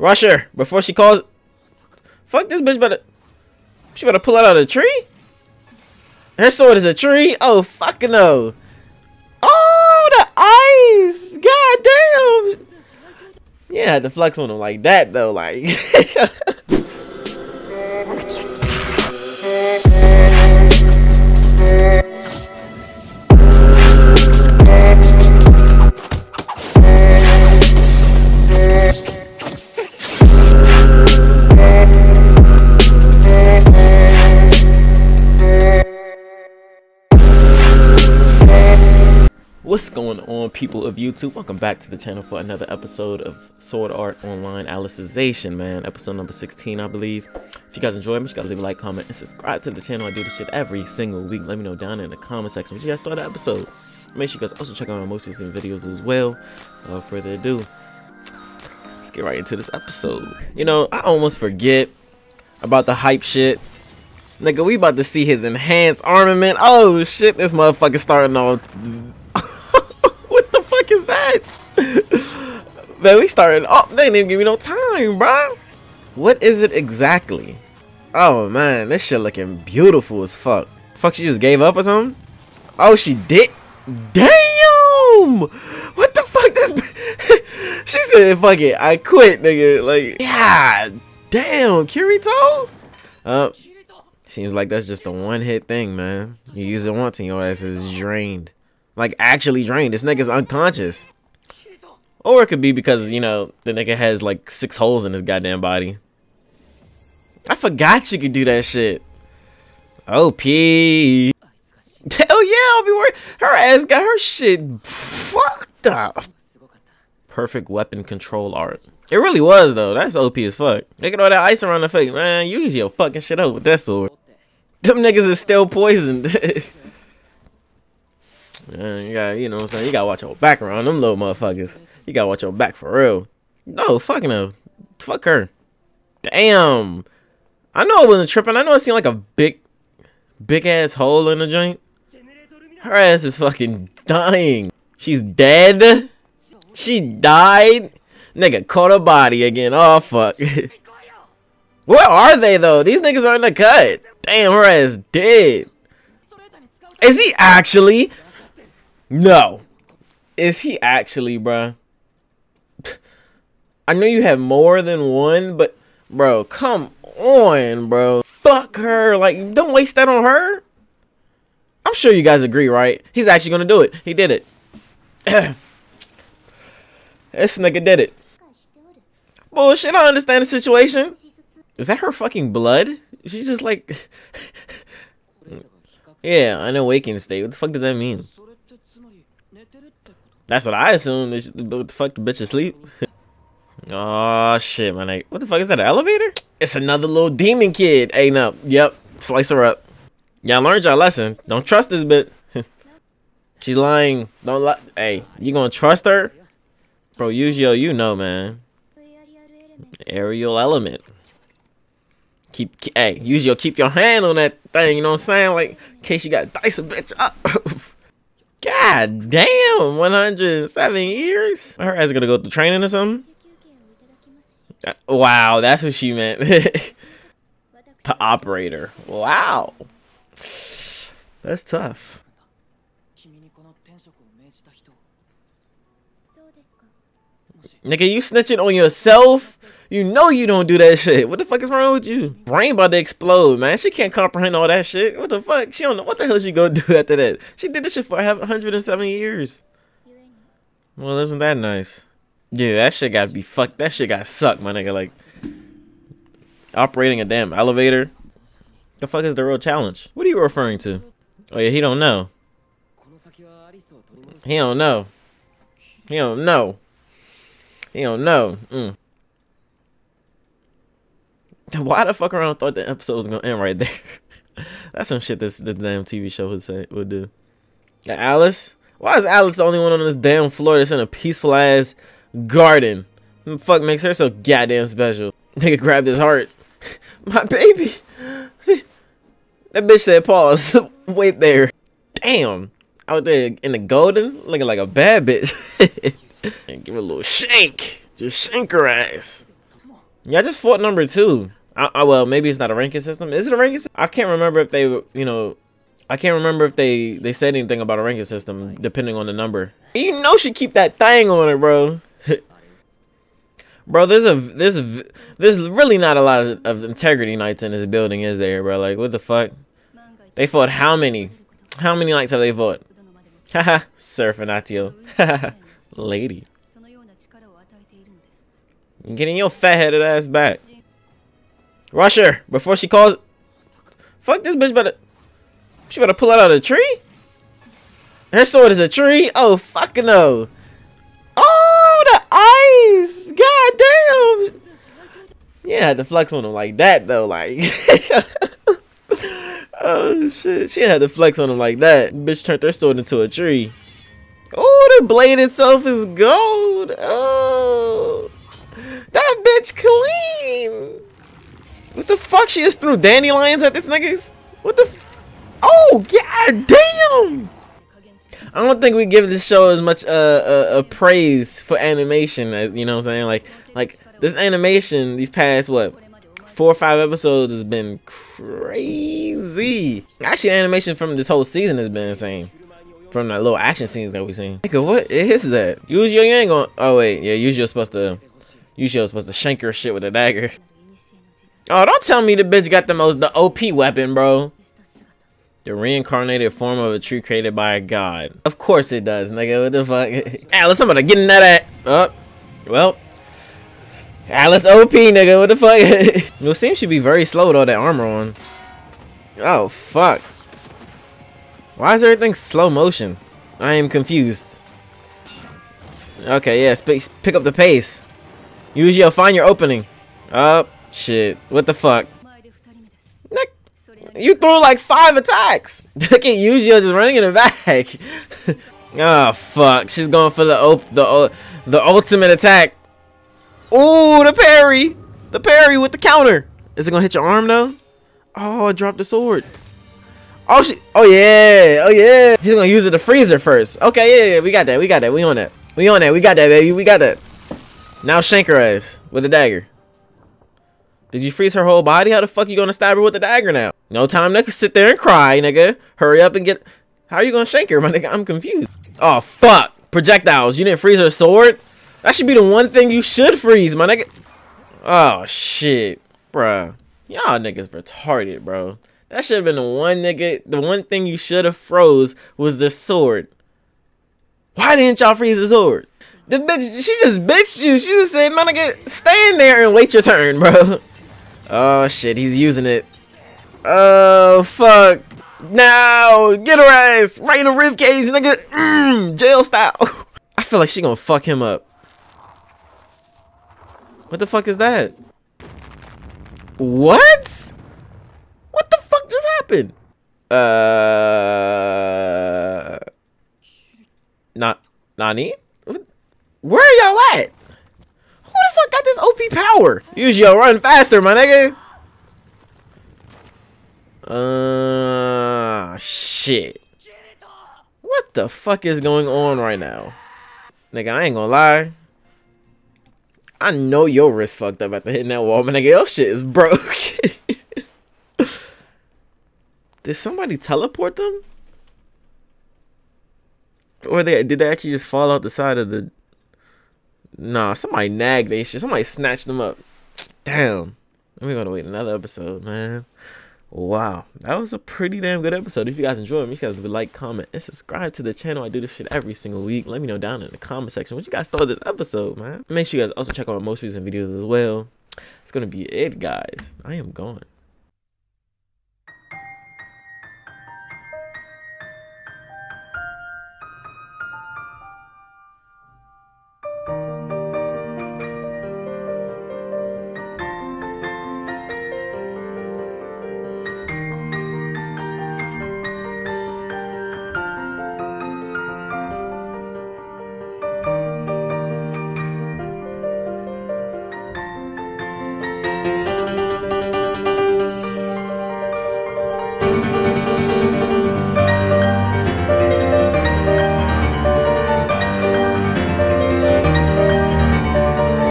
Rush her before she calls. Fuck this bitch, better. She better pull it out of the tree. Her sword is a tree. Oh fucking no! Oh, the ice. God damn. Yeah, I had to flex on him like that though, like. What's going on, people of YouTube? Welcome back to the channel for another episode of Sword Art Online Alicization, man. Episode number 16, I believe. If you guys enjoyed me, you gotta leave a like, comment, and subscribe to the channel. I do this shit every single week. Let me know down in the comment section what you guys thought of the episode. Make sure you guys also check out my most recent videos as well. Without further ado, let's get right into this episode. You know, I almost forget about the hype shit. Nigga, we about to see his enhanced armament. Oh shit, this motherfucker starting off. Is that man, we started off, they didn't even give me no time, bro. What is it exactly? Oh man, this shit looking beautiful as fuck. Fuck, she just gave up or something? Oh, she did. Damn, what the fuck, this she said fuck it, I quit, nigga. Like, yeah, damn, Kirito. Seems like that's just a one-hit thing, man. You use it once and your ass is drained. Like, actually drained. This nigga's unconscious. Or it could be because, you know, the nigga has like 6 holes in his goddamn body. I forgot you could do that shit. OP. Hell yeah, I'll be worried. Her ass got her shit fucked up. Perfect weapon control art. It really was, though. That's OP as fuck. Look at all that ice around the face. Man, you use your fucking shit up with that sword. Them niggas is still poisoned. Man, you gotta, you know what I'm saying? You gotta watch your back around them little motherfuckers. You gotta watch your back for real. No, fuck no. Fuck her. Damn. I know I wasn't tripping. I know it seemed like a big ass hole in the joint. Her ass is fucking dying. She's dead. She died. Nigga caught her body again. Oh, fuck. Where are they, though? These niggas are in the cut. Damn, her ass dead. Is he actually... No. Is he actually, bruh? I know you have more than one, but bro, come on, bro. Fuck her. Like, don't waste that on her. I'm sure you guys agree, right? He's actually gonna do it. He did it. This nigga did it. Bullshit, I understand the situation. Is that her fucking blood? She's just like... Yeah, an awakened state. What the fuck does that mean? That's what I assume. What the fuck, the bitch asleep? Oh shit, my nigga. What the fuck is that? An elevator? It's another little demon kid. Ain't up. Yep. Slice her up. Y'all learned your lesson. Don't trust this bitch. She's lying. Don't lie. Hey, you gonna trust her? Bro, Eugeo, you know, man. Aerial element. Hey, Eugeo, keep your hand on that thing. You know what I'm saying? Like, in case you got dice a bitch up. God damn, 107 years? Her ass gonna go through training or something? Wow, that's what she meant. The operator. Wow. That's tough. Nigga, you snitching on yourself? You know you don't do that shit. What the fuck is wrong with you? Brain about to explode, man. She can't comprehend all that shit. What the fuck? She don't know what the hell she gonna do after that. She did this shit for 107 years. Well, isn't that nice? Yeah, that shit gotta be fucked. That shit gotta suck, my nigga. Like, operating a damn elevator. The fuck is the real challenge? What are you referring to? Oh yeah, he don't know. He don't know. He don't know. He don't know. Why the fuck around thought the episode was gonna end right there? That's some shit this damn TV show would do. Yeah, Alice? Why is Alice the only one on this damn floor that's in a peaceful ass garden? What the fuck makes her so goddamn special? Nigga grabbed his heart. My baby. That bitch said pause. Wait there. Damn. Out there in the golden? Looking like a bad bitch. Give her a little shake. Just shank her ass. Yeah, I just fought number 2. Well, maybe it's not a ranking system. Is it a ranking system? I can't remember if they, you know, I can't remember if they said anything about a ranking system, depending on the number. You know, she keep that thing on it, bro. Bro, there's really not a lot of integrity knights in this building, is there, bro? Like, what the fuck? They fought how many? How many knights have they fought? Haha, Sir Fanatio. Haha, lady. I'm getting your fat-headed ass back. Rush her before she calls. Fuck this bitch, better. She better pull out of the tree. Her sword is a tree. Oh fucking no. Oh, the ice. God damn. Yeah, I had to flex on him like that though. Like, oh shit, she had to flex on him like that. Bitch turned her sword into a tree. Oh, the blade itself is gold. Oh, that bitch clean. What the fuck? She just threw dandelions at this niggas? What the f— oh, god damn! I don't think we give this show as much praise for animation, as, you know what I'm saying? Like this animation, these past, what, 4 or 5 episodes has been crazy. Actually, animation from this whole season has been insane. From the little action scenes that we've seen. Nigga, what is that? Eugeo, you ain't gonna— oh, wait, yeah, Eugeo's supposed to shank her shit with a dagger. Oh, don't tell me the bitch got the OP weapon, bro. The reincarnated form of a tree created by a god. Of course it does, nigga. What the fuck? Alice, I'm gonna get in that at. Oh, well. Alice OP, nigga. What the fuck? It seems she'd be very slow with all that armor on. Oh, fuck. Why is everything slow motion? I am confused. Okay, yeah. Pick up the pace. Eugeo, find your opening. Up. Shit, what the fuck? Nick, you threw like 5 attacks! Look at Eugeo just running in the back. Oh fuck, she's going for the ultimate attack. Ooh, the parry! The parry with the counter! Is it gonna hit your arm though? Oh, I dropped the sword. Oh, she— oh yeah! Oh yeah! He's gonna use it to freeze her first. Okay, yeah, we got that, we on that. We on that, we got that, baby, we got that. Now shank her ass with a dagger. Did you freeze her whole body? How the fuck you gonna stab her with a dagger now? No time to sit there and cry, nigga. Hurry up and get— how are you gonna shank her, my nigga? I'm confused. Oh, fuck. Projectiles. You didn't freeze her sword? That should be the one thing you should freeze, my nigga. Oh, shit. Bruh. Y'all niggas retarded, bro. That should have been the one, nigga. The one thing you should have froze was the sword. Why didn't y'all freeze the sword? The bitch, she just bitched you. She just said, my nigga, stand there and wait your turn, bro. Oh shit, he's using it. Oh fuck. Now get her ass right in the ribcage, nigga. Jail style. I feel like she gonna fuck him up. What the fuck is that? What? What the fuck just happened? Nani? Where y'all at? Who the fuck got this OP power? Eugeo, run faster, my nigga. Shit. What the fuck is going on right now? Nigga, I ain't gonna lie. I know your wrist fucked up after hitting that wall, my nigga. Your shit is broke. Did somebody teleport them? Or did they actually just fall out the side of the— nah, somebody nagged they shit. Somebody snatched them up. Damn. We're gonna wait another episode, man. Wow. That was a pretty damn good episode. If you guys enjoyed it, make sure you guys like, comment, and subscribe to the channel. I do this shit every single week. Let me know down in the comment section what you guys thought of this episode, man. Make sure you guys also check out my most recent videos as well. It's gonna be it, guys. I am gone.